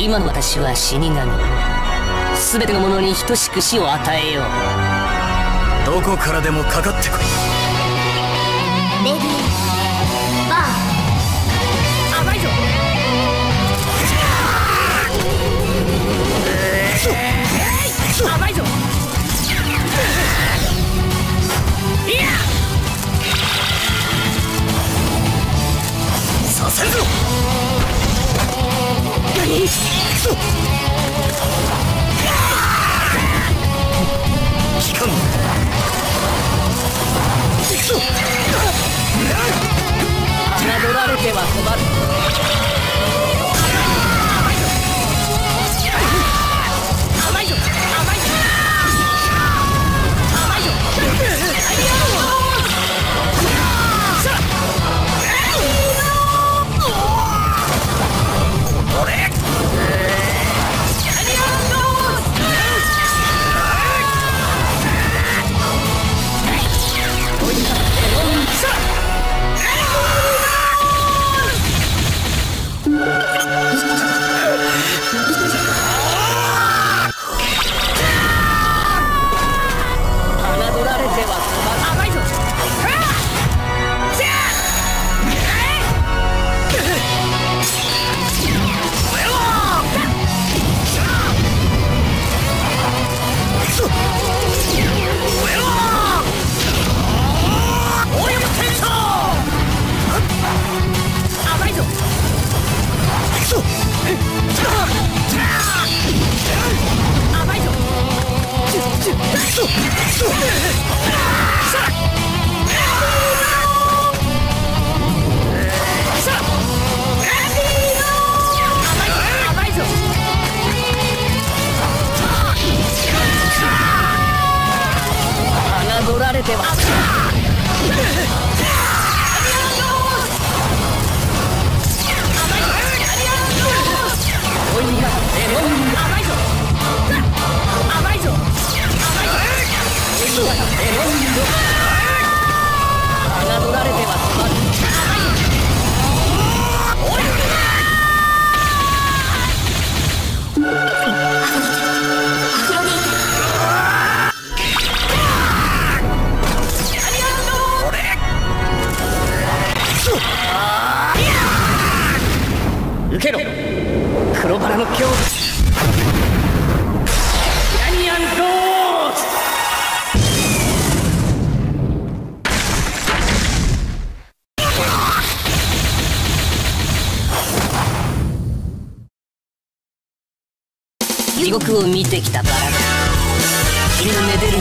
今の私は死神。全てのものに等しく死を与えよう。どこからでもかかってこい。レディーバー。甘いぞ。甘いぞ。いやさせるぞ。侮られては困る。地獄を見てきたバラだ。君のめでるよ。